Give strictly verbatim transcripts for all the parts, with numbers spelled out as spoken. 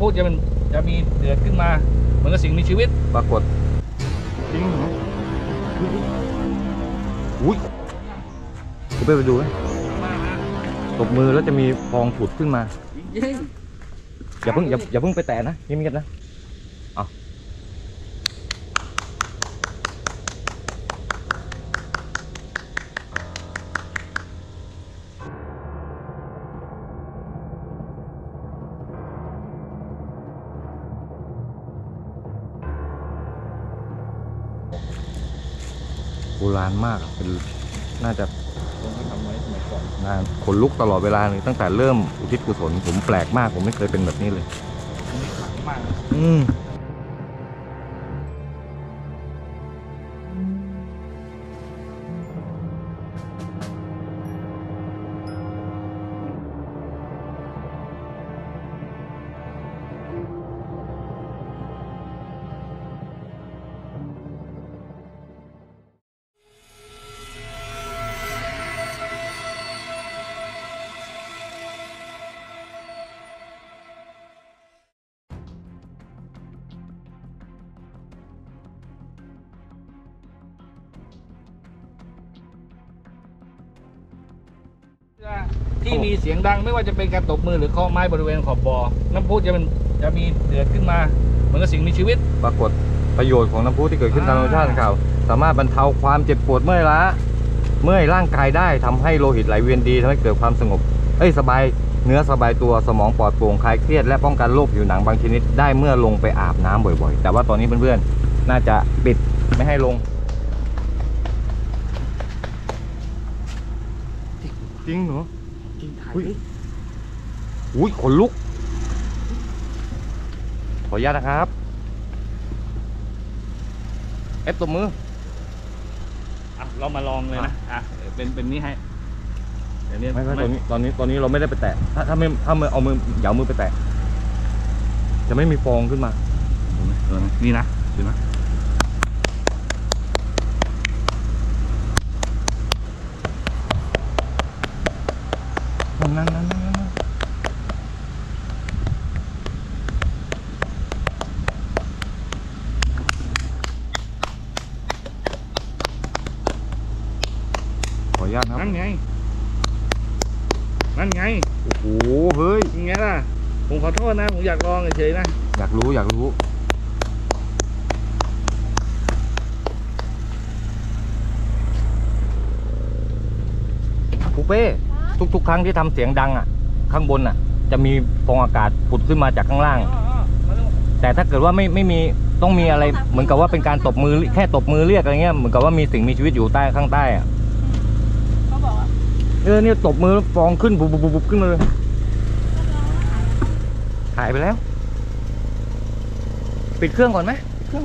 พุจะมันจะมีเดือดขึ้นมาเหมือนกับสิ่งมีชีวิตปรากฏจริงเหรออุ้ยคุณไปไปดูไหมตบมือแล้วจะมีฟองผุดขึ้นมาอย่าเพิ่งอย่าอย่าเพิ่งไปแตะนะเงียบๆนะเอาโบราณมากเป็นน่าจะขนลุกตลอดเวลาเลยตั้งแต่เริ่มอุทิศกุศลผมแปลกมากผมไม่เคยเป็นแบบนี้เลยอืมที่มีเสียงดังไม่ว่าจะเป็นการตบมือหรือเคาะไม้บริเวณขอบบ่อน้ำพุจะมันจะมีเดือดขึ้นมาเหมือนกับสิ่งมีชีวิตปรากฏประโยชน์ของน้ำพุที่เกิดขึ้นทางธรรมชาติข่าวสามารถบรรเทาความเจ็บปวดเมื่อยล้าเมื่อยร่างกายได้ทำให้โลหิตไหลเวียนดีทำให้เกิดความสงบเอ้ยสบายเนื้อสบายตัวสมองปลอดโปร่งคลายเครียดและป้องกันโรคผิวหนังบางชนิดได้เมื่อลงไปอาบน้ำบ่อยๆแต่ว่าตอนนี้เพื่อนๆน่าจะปิดไม่ให้ลงจริงเหรออุ้ยขนลุกขออนุญาตนะครับเอฟตัวมืออ่ะเรามาลองเลยนะอ่ะเป็นเป็นนี้ให้เดี๋ยวนี้ไม่ตอนนี้ตอนนี้ตอนนี้เราไม่ได้ไปแตะถ้าถ้าไม่ถ้ามือเอามือเหยามือไปแตะจะไม่มีฟองขึ้นมานี่นะดูนะนั่นนั่นนั่นขออนุญาตครับนั่นไงนั่นไงโอ้โหเฮ้ยยังไงล่ะผมขอโทษนะผมอยากลองเฉยๆนะอยากรู้อยากรู้ปูเป้ทุกๆครั้งที่ทำเสียงดังอ่ะข้างบนอ่ะจะมีฟองอากาศผุดขึ้นมาจากข้างล่างแต่ถ้าเกิดว่าไม่ไม่มีต้องมีอะไรเหมือนกับว่าเป็นการตบมือแค่ตบมือเรียกอะไรเงี้ยเหมือนกับว่ามีสิ่งมีชีวิตอยู่ใต้ข้างใต้อ่ะเขาบอกว่าเออเนี่ยตบมือฟองขึ้นบุบบุบขึ้นมาเลยหายไปแล้วปิดเครื่องก่อนไหมปิดเครื่อง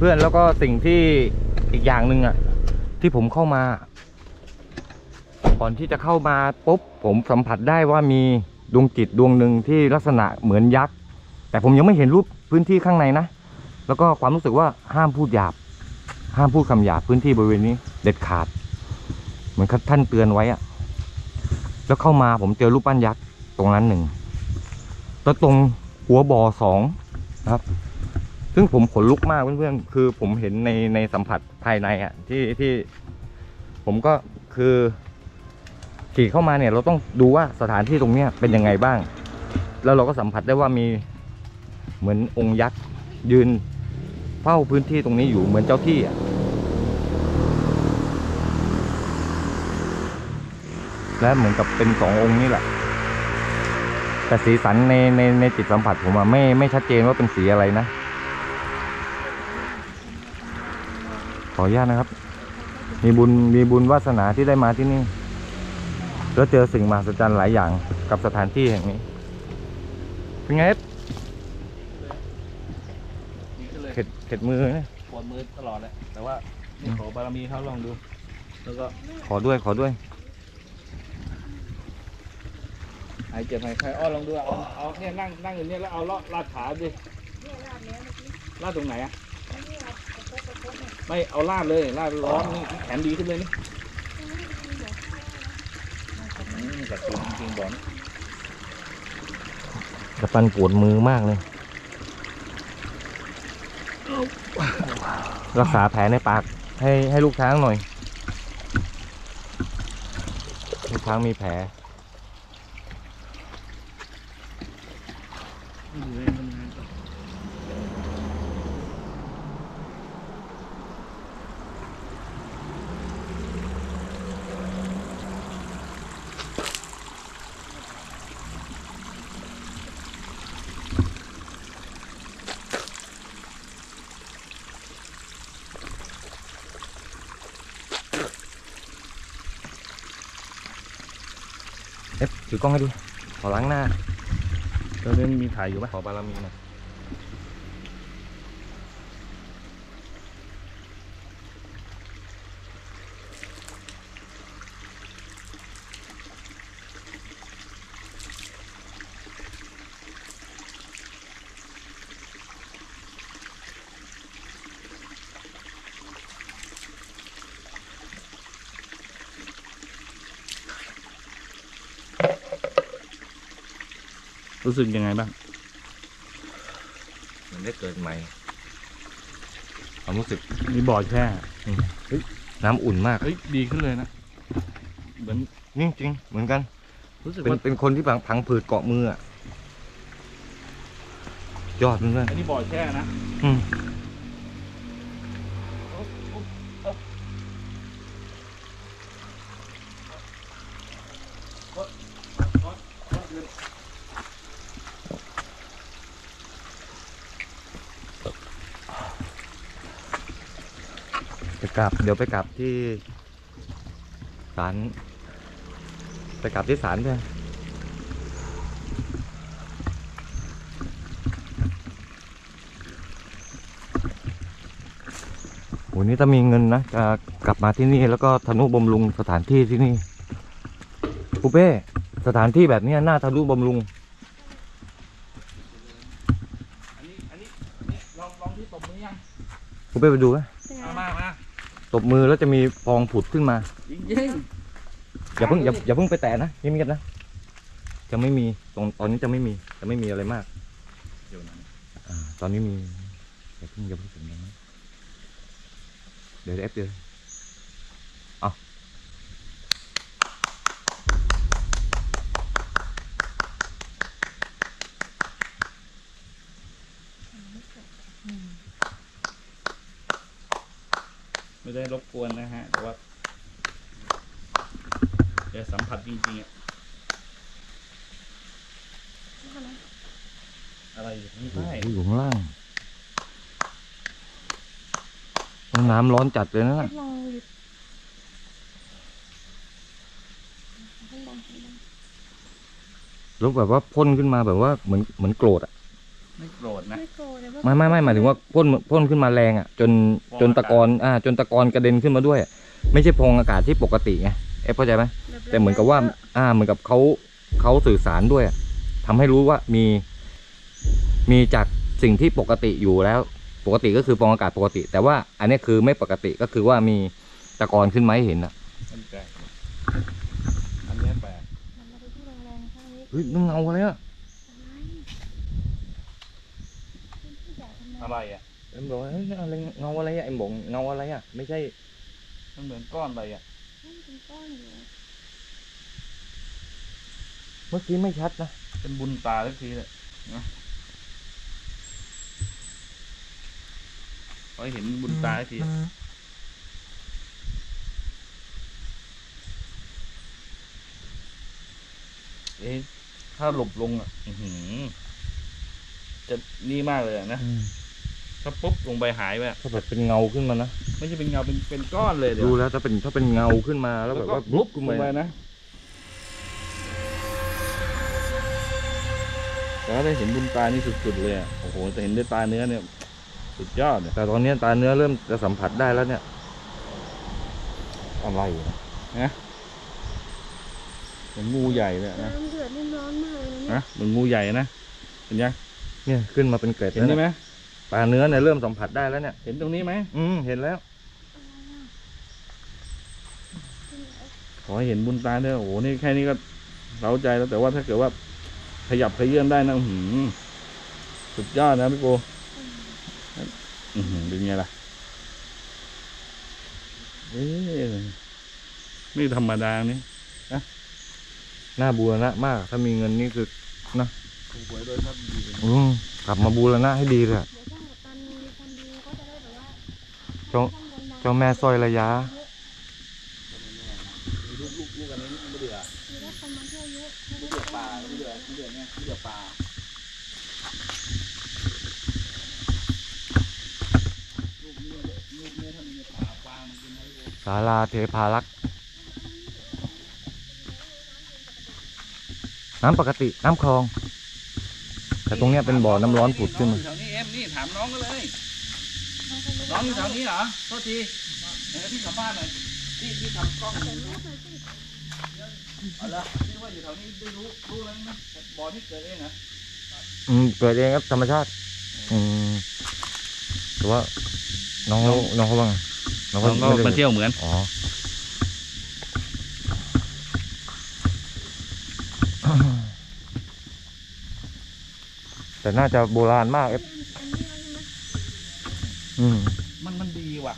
เพื่อนๆแล้วก็สิ่งที่อีกอย่างหนึ่งอ่ะที่ผมเข้ามาก่อนที่จะเข้ามาปุ๊บผมสัมผัสได้ว่ามีดวงจิตดวงหนึ่งที่ลักษณะเหมือนยักษ์แต่ผมยังไม่เห็นรูปพื้นที่ข้างในนะแล้วก็ความรู้สึกว่าห้ามพูดหยาบห้ามพูดคำหยาบพื้นที่บริเวณนี้เด็ดขาดเหมือนท่านเตือนไว้อ่ะแล้วเข้ามาผมเจอรูปปั้นยักษ์ตรงนั้นหนึ่งแล้วตรงหัวบ่อสองนะครับซึ่งผมขนลุกมากเพื่อนๆคือผมเห็นในในสัมผัสภายในอ่ะที่ที่ผมก็คือขี่เข้ามาเนี่ยเราต้องดูว่าสถานที่ตรงเนี้ยเป็นยังไงบ้างแล้วเราก็สัมผัสได้ว่ามีเหมือนองค์ยักษ์ยืนเฝ้าพื้นที่ตรงนี้อยู่เหมือนเจ้าที่อ่ะและเหมือนกับเป็นสององค์นี่แหละแต่สีสันในในในจิตสัมผัสผมอ่ะไม่ไม่ชัดเจนว่าเป็นสีอะไรนะขออนุญาตนะครับมีบุญมีบุญวาสนาที่ได้มาที่นี่แล้วเจอสิ่งมหัศจรรย์หลายอย่างกับสถานที่แห่งนี้เป็นไงเข็ดเข็ดมือนะปวดมือตลอดเลยแต่ว่าขอบารมีเขาลองดูแล้วก็ขอด้วยขอด้วยหายเจ็บหายไข้อ้อลองดูเอาเอาเนี่ยนั่งนั่งอยู่เนี่ยแล้วเอาลาดลาดขาดิลาดตรงไหนอะไม่เอาลาดเลยลาดร้อนนี่แขนดีขึ้นเลยนี่ กัดกินจริงบอลกระปันปวดมือมากเลยรักษาแผลในปากให้ให้ลูกช้างหน่อยลูกช้างมีแผลถือกล้องให้ดูขอล้างหน้าตอนนี้มีถ่ายอยู่ไหมขอบารมีหน่อยรู้สึกยังไงบ้างมันได้เกิดใหม่ความรู้สึกมีบ่อแช่น้ำอุ่นมากดีขึ้นเลยนะเหมือนจริงๆเหมือนกันรู้สึกเป็นเป็นคนที่ผังผืดเกาะมืออ่ะยอดเลยอันนี้บ่อแช่นะอืมกลับเดี๋ยวไปกลับที่ศาลไปกลับที่ศาลเพื่อนวันนี้ถ้ามีเงินนะจะกลับมาที่นี่แล้วก็ทนุบำรุงสถานที่ที่นี่ปูเป้สถานที่แบบนี้น่าทนุบำรุงอันนี้อันนี้ลองลองที่ตบมือยังปูเป้ไปดูไหมมามาตบมือแล้วจะมีฟองผุดขึ้นมาจริงๆอย่าเพิ่งอย่าอย่าเพิ่งไปแตะนะเงียบๆนะจะไม่มีตอนตอนนี้จะไม่มีจะไม่มีอะไรมากเดี๋ยวนั้นอ่าตอนนี้มีอย่าเพิ่งอย่าเพิ่งถึงนั้นเดี๋ยวเอฟเดี๋ยวเอาไม่ได้รบกวนนะฮะแต่ว่าจะสัมผัสจริงๆอ่ะอะไรอยู่ข้างใต้อยู่ข้างล่างน้ำร้อนจัดเลยนะรู้แบบว่าพ่นขึ้นมาแบบว่าเหมือนเหมือนโกรธอ่ะไม่โกรธนะไม่ไม่ไม่หมายถึงว่าพ่นพ่นขึ้นมาแรงอ่ะจนจนตะกอนอ่าจนตะกอนกระเด็นขึ้นมาด้วยไม่ใช่พองอากาศที่ปกติไงเอ๊ะเข้าใจไหมแต่เหมือนกับว่าอ่าเหมือนกับเขาเขาสื่อสารด้วยทำให้รู้ว่ามีมีจากสิ่งที่ปกติอยู่แล้วปกติก็คือพองอากาศปกติแต่ว่าอันนี้คือไม่ปกติก็คือว่ามีตะกอนขึ้นมาให้เห็นอ่ะอันนี้แปลกเฮ้ยเงาอะไรอ่ะอะไรอ่ะเอ็มบอกว่าอะไรเงาอะไรอ่ะเอ็มบอกเงาอะไรอ่ะไม่ใช่มันเหมือนก้อนอะไรอ่ะเป็นก้อนอยู่เมื่อกี้ไม่ชัดนะเป็นบุญตาสักทีเลยนะขอให้เห็นบุญตาสักทีเอ๊ะถ้าหลบลงอ่ะจะนี่มากเลยนะถ้าปุ๊บลงไปหายไปถ้าแบบเป็นเงาขึ้นมานะไม่ใช่เป็นเงาเป็นเป็นก้อนเลยดูแล้วถ้าเป็นถ้าเป็นเงาขึ้นมาแล้วแบบว่าลุกขึ้นมานะแต่ได้เห็นบุญตานี่สุดๆเลยโอ้โหจะเห็นด้วยตาเนื้อเนี่ยสุดยอดแต่ตอนนี้ตาเนื้อเริ่มจะสัมผัสได้แล้วเนี่ยอะไรนะเหมือนงูใหญ่เลยนะน้ำเดือดนี่ร้อนมากเลยนะเหมือนงูใหญ่นะเห็นยังเนี่ยขึ้นมาเป็นเกล็ดเห็นไหมปลาเนื้อเนี่ยเริ่มสัมผัสได้แล้วเนี่ยเห็นตรงนี้ไหมอืมเห็นแล้วขอให้เห็นบุญตาเด้อโอ้โหนี่แค่นี้ก็ เร้าใจแล้วแต่ว่าถ้าเกิดว่าขยับขยื่นได้นะหืมสุดยอดนะพี่โกอืมเป็นไงล่ะเอ๊ะนี่ธรรมดานี่นะหน้าบูรณะมากถ้ามีเงินนี่คือนะอืมกลับมาบูรณะให้ดีเลยเจ้าเจ้าแม่สร้อยระยะศาลาเทพารักษ์น้ำปกติน้ำคลองแต่ตรงเนี้ยเป็นบ่อน้ำร้อนผุดขึ้นมาแถวนี้เอ็มนี่ถามน้องก็เลยน้องอยู่แถวนี้เหรอโทษทีเดี๋ยวพี่กลับบ้านหน่อยพี่พี่ทำกล้องเอาละพี่ว่าอยู่แถวนี้ได้รู้รู้แล้วไหมบ่อที่เกิดเองเหรออืมเกิดเองครับธรรมชาติอืมแต่ว่าน้องน้องเขาบ้างน้องก็มาเที่ยวเหมือนอ๋อแต่น่าจะโบราณมากเอฟมันมันดีว่ะ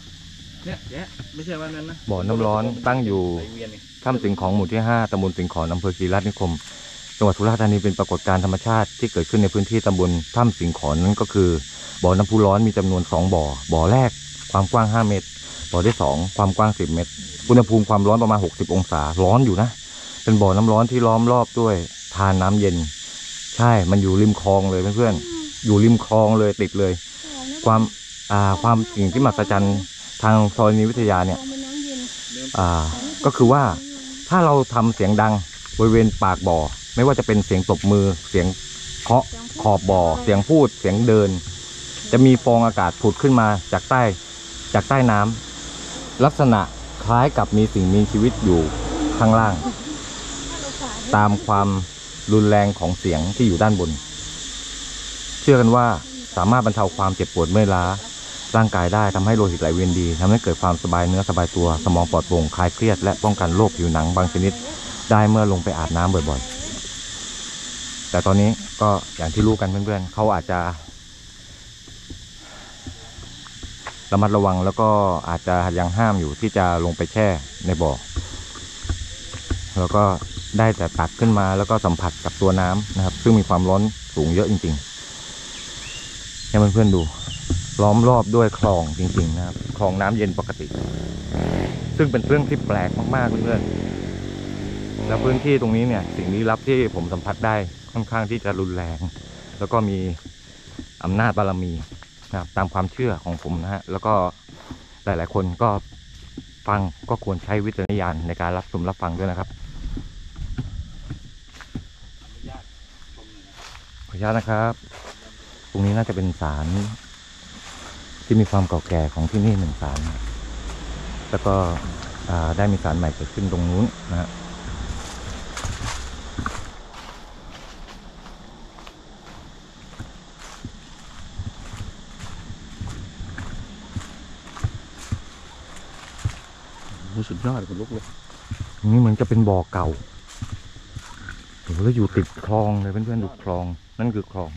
เนี่ยแยะไม่ใช่ว่านั้นนะบ่อน้ำร้อนตั้งอยู่ถ้ำสิงของหมู่ที่ห้าตำบลสิงขอนอำเภอคีรีรัตนิคมจังหวัดสุราษฎร์ธานีเป็นปรากฏการณ์ธรรมชาติที่เกิดขึ้นในพื้นที่ตำบลถ้ำสิงขอนนั่นก็คือบ่อน้ำพุร้อนมีจำนวนสองบ่อบ่อแรกความกว้างห้าเมตรบ่อที่สองความกว้างสิบเมตรอุณหภูมิความร้อนประมาณหกสิบองศาร้อนอยู่นะเป็นบ่อน้ำร้อนที่ล้อมรอบด้วยทานน้ำเย็นใช่มันอยู่ริมคลองเลยเพื่อนๆอยู่ริมคลองเลยติดเลยความความสิ่งที่มหัศจรรย์ทางธรณีวิทยาเนี่ยก็คือว่าถ้าเราทำเสียงดังบริเวณปากบ่อไม่ว่าจะเป็นเสียงตบมือเสียงเคาะขอบบ่อเสียงพูดเสียงเดินจะมีฟองอากาศผุดขึ้นมาจากใต้จากใต้น้ำลักษณะคล้ายกับมีสิ่งมีชีวิตอยู่ข้างล่างตามความรุนแรงของเสียงที่อยู่ด้านบนเชื่อกันว่าสามารถบรรเทาความเจ็บปวดเมื่อยล้าร่างกายได้ทำให้โลหิตไหลเวียนดีทำให้เกิดความสบายเนื้อสบายตัวสมองปลอดโปร่งคลายเครียดและป้องกันโรคผิวหนังบางชนิดได้เมื่อลงไปอาบน้ำบ่อยๆแต่ตอนนี้ก็อย่างที่รู้กันเพื่อนๆเขาอาจจะระมัดระวังแล้วก็อาจจะยังห้ามอยู่ที่จะลงไปแช่ในบ่อแล้วก็ได้แต่ตักขึ้นมาแล้วก็สัมผัสกับตัวน้ำนะครับซึ่งมีความร้อนสูงเยอะจริงๆให้เพื่อนๆดูล้อมรอบด้วยคลองจริงๆนะครับคลองน้ำเย็นปกติซึ่งเป็นเรื่องที่แปลกมากๆเพื่อนๆแล้วพื้นที่ตรงนี้เนี่ยสิ่งลี้ลับที่ผมสัมผัสได้ค่อนข้างที่จะรุนแรงแล้วก็มีอำนาจบารมีนะครับตามความเชื่อของผมนะฮะแล้วก็หลายๆคนก็ฟังก็ควรใช้วิจารณญาณในการรับชมรับฟังด้วยนะครับขออนุญาตนะครับตรงนี้น่าจะเป็นศาลที่มีความเก่าแก่ของที่นี่หนึ่งศาลแล้วก็ได้มีศาลใหม่เกิดขึ้นตรงนู้นนะฮะรู้สึกยอดคนลุกเลยนี่เหมือนจะเป็นบ่อเก่าโอ้โหแล้วอยู่ติดคลองเลยเพื่อนๆดูคลองนั่นคือคลอง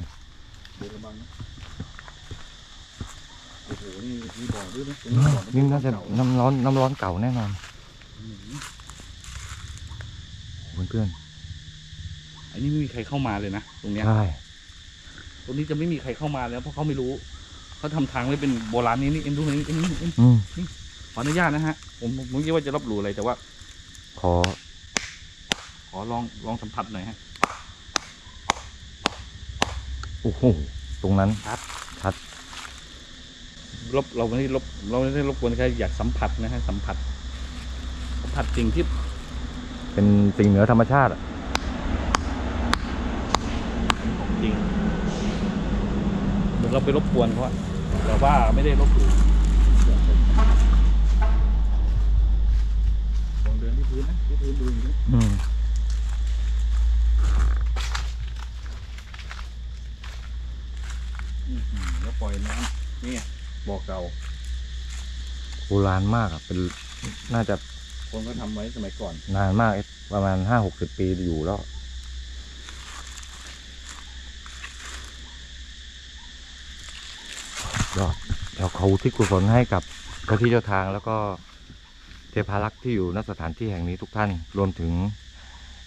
โอ้โห นี่มีบ่อด้วยนะ นี่น่าจะน้ำร้อนน้ำร้อนเก่าแน่นอนเพื่อนๆ อันนี้ไม่มีใครเข้ามาเลยนะตรงนี้ใช่ตรงนี้จะไม่มีใครเข้ามาแล้วเพราะเขาไม่รู้เขาทำทางไว้เป็นโบราณนี้นี่เอ็นดูนี่เอ็นนี่เอ็นนี่ขออนุญาตนะฮะผมผมคิดว่าจะรับรู้อะไรแต่ว่าขอขอลองลองสัมผัสหน่อยฮะโอ้โหตรงนั้นชัดชัดลบเราไม่ได้ลบเราไม่ได้ลบกวนใครอยากสัมผัสนะฮะสัมผัสสัมผัสสิ่งที่เป็นสิ่งเหนือธรรมชาติของจริงเหมือนเราไปรบกวนเขาแต่ว่าไม่ได้รบกวนลองเดินที่พื้นนะที่พื้นดูอย่างนี้แล้วปล่อยน้ำนี่บ่อเก่าโบราณมากอ่ะเป็นน่าจะ คนก็ทำไว้สมัยก่อนนานมากประมาณห้าหกสิบปีอยู่แล้วยอดเราเขาที่กุศลให้กับเจ้าที่เจ้าทางแล้วก็เทพารักษ์ที่อยู่ณสถานที่แห่งนี้ทุกท่านรวมถึง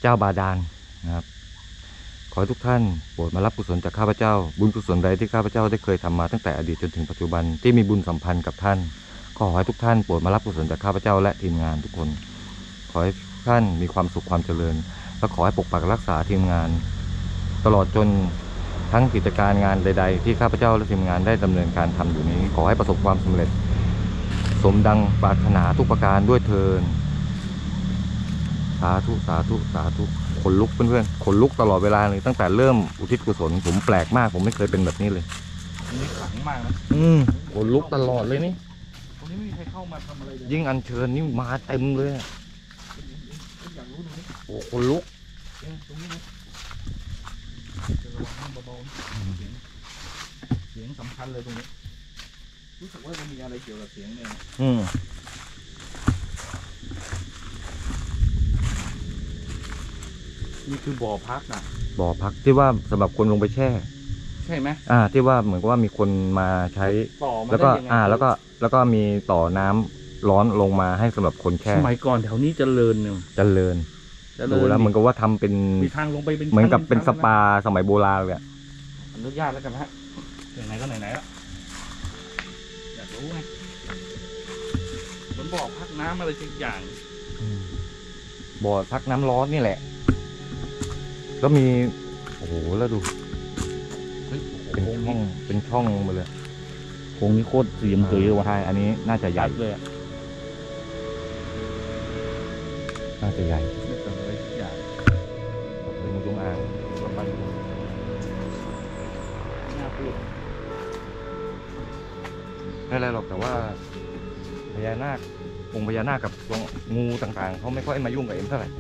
เจ้าบาดาล นะครับขอให้ทุกท่านโปรดมารับกุศลจากข้าพเจ้าบุญกุศลใดที่ข้าพเจ้าได้เคยทำมาตั้งแต่อดีตจนถึงปัจจุบันที่มีบุญสัมพันธ์กับท่านขอให้ทุกท่านโปรดมารับกุศลจากข้าพเจ้าและทีมงานทุกคนขอให้ท่านมีความสุขความเจริญและขอให้ปกปักรักษาทีมงานตลอดจนทั้งกิจการงานใดๆที่ข้าพเจ้าและทีมงานได้ดำเนินการทำอยู่นี้ขอให้ประสบความสำเร็จสมดังปรารถนาทุกประการด้วยเทอญสาธุสาธุสาธุขนลุกเพื่อนๆขนลุกตลอดเวลาเลยตั้งแต่เริ่มอุทิศกุศลผมแปลกมากผมไม่เคยเป็นแบบนี้เลยนี่ขลังมากนะอืมขนลุกตลอดเลยนี่ตรงนี้ไม่มีใครเข้ามาทำอะไรเลยยิ่งอัญเชิญนี่มาเต็มเลยอยากรู้ดูนี่โอ้ขนลุกตรงนี้นะจะระวังเบาๆเสียงเสียงสำคัญเลยตรงนี้รู้สึกว่าจะมีอะไรเกี่ยวกับเสียงเนี่ยอืมนี่คือบ่อพักนะบ่อพักที่ว่าสำหรับคนลงไปแช่ใช่ไหมอ่าที่ว่าเหมือนกับว่ามีคนมาใช้ต่อแล้วก็อ่าแล้วก็แล้วก็มีต่อน้ำร้อนลงมาให้สำหรับคนแช่สมัยก่อนแถวนี้เจริญเนี่ยเจริญดูแล้วเหมือนกับว่าทำเป็นมีทางลงไปเป็นเหมือนกับเป็นสปาสมัยโบราณเลยอนุญาตแล้วกันฮะไหนก็ไหนไหนละอยากรู้ไงเหมือนบ่อพักน้ำอะไรสักอย่างบ่อพักน้ำร้อนนี่แหละก็มีโอ้โหแล้วดูเป็นช่องเป็นช่องมาเลยโค้งนี้โคตรเสียมเกยว่ะอันนี้น่าจะใหญ่เลยน่าจะใหญ่ไม่ต่างอะไรทุกอย่างเลยงูจงอางสบายน่าปลุกไม่อะไรหรอกแต่ว่าพญานาคองค์พญานาคกับงูต่างๆเขาไม่ค่อยมายุ่งกับเอ็มเท่าไหร่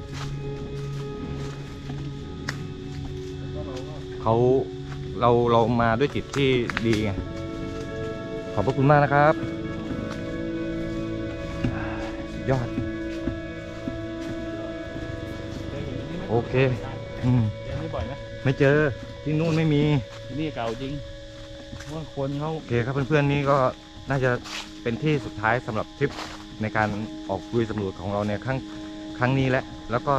เขาเราเรามาด้วยจิตที่ดีไงขอบพระคุณมากนะครับยอดโอเคอืมไม่บ่อยนะไม่เจอที่นู่นไม่มีที่นี่เก่าจริงว่าคนเขาโอเคครับเพื่อนๆนี่ก็น่าจะเป็นที่สุดท้ายสำหรับทริปในการออกลุยสำรวจของเราในครั้งครั้งนี้และแล้วก็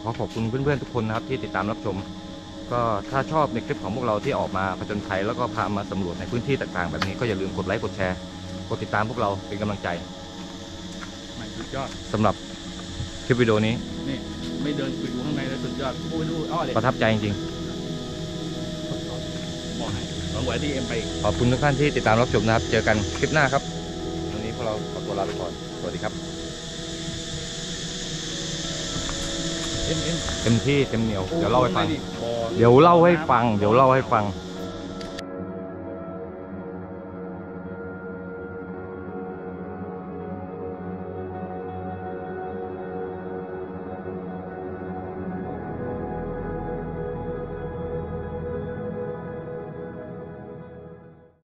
ขอขอบคุณเพื่อนๆทุกคนนะครับที่ติดตามรับชมก็ถ้าชอบในคลิปของพวกเราที่ออกมาผจญภัยแล้วก็พามาสำรวจในพื้นที่ต่างๆแบบนี้ก็อย่าลืมกดไลค์กดแชร์กดติดตามพวกเราเป็นกำลังใจสุดยอดสำหรับคลิปวิดีโอนี้นี่ไม่เดินไปดูข้างในแล้วสุดยอดพูดดูอ้อเลยประทับใจจริงๆบอกให้ลองไว้ที่เอ็มไปขอบคุณทุกท่านที่ติดตามรับชมนะครับเจอกันคลิปหน้าครับวันนี้พวกเราขอตัวลาไปก่อนสวัสดีครับเต็มที่เต็มเหนียวเดี๋ยวเล่าให้ฟังเดี๋ยวเล่าให้ฟังเดี๋ยวเล่าให้ฟัง